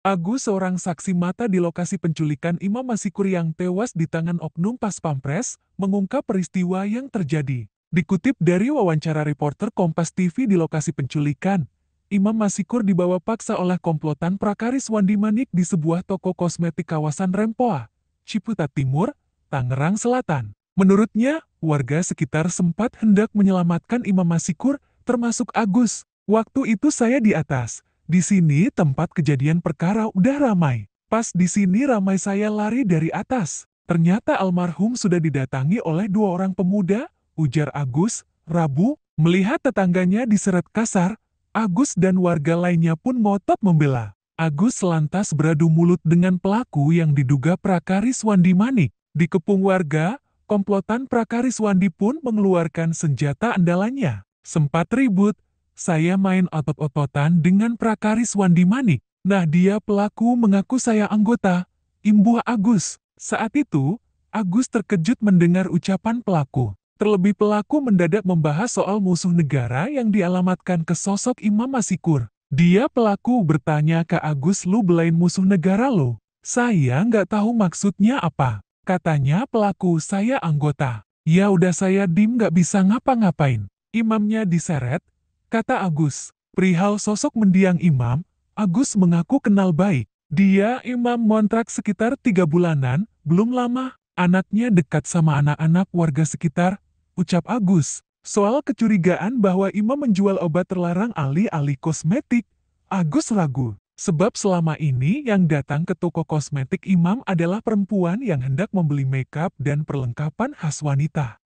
Agus, seorang saksi mata di lokasi penculikan Imam Masykur yang tewas di tangan oknum Paspampres, mengungkap peristiwa yang terjadi. Dikutip dari wawancara reporter Kompas TV di lokasi penculikan, Imam Masykur dibawa paksa oleh komplotan Praka Riswandi Manik di sebuah toko kosmetik kawasan Rempoa, Ciputat Timur, Tangerang Selatan. Menurutnya, warga sekitar sempat hendak menyelamatkan Imam Masykur, termasuk Agus. "Waktu itu saya di atas. Di sini tempat kejadian perkara udah ramai. Pas di sini ramai saya lari dari atas. Ternyata almarhum sudah didatangi oleh dua orang pemuda," ujar Agus, Rabu. Melihat tetangganya diseret kasar, Agus dan warga lainnya pun ngotot membela. Agus lantas beradu mulut dengan pelaku yang diduga Praka Riswandi Manik. Dikepung warga, komplotan Praka Riswandi pun mengeluarkan senjata andalannya. "Sempat ribut. Saya main otot-ototan dengan Praka Riswandi Manik. Nah, dia pelaku mengaku saya anggota," imbuh Agus. Saat itu, Agus terkejut mendengar ucapan pelaku. Terlebih pelaku mendadak membahas soal musuh negara yang dialamatkan ke sosok Imam Masykur. Dia pelaku bertanya ke Agus, "Lu belain musuh negara lo?" "Saya nggak tahu maksudnya apa," katanya pelaku, "saya anggota." "Ya udah, saya diem nggak bisa ngapa-ngapain. Imamnya diseret," kata Agus. Perihal sosok mendiang imam, Agus mengaku kenal baik. Dia imam ngontrak sekitar 3 bulanan, belum lama. Anaknya dekat sama anak-anak warga sekitar, ucap Agus. Soal kecurigaan bahwa imam menjual obat terlarang alih-alih kosmetik, Agus ragu. Sebab selama ini yang datang ke toko kosmetik imam adalah perempuan yang hendak membeli makeup dan perlengkapan khas wanita.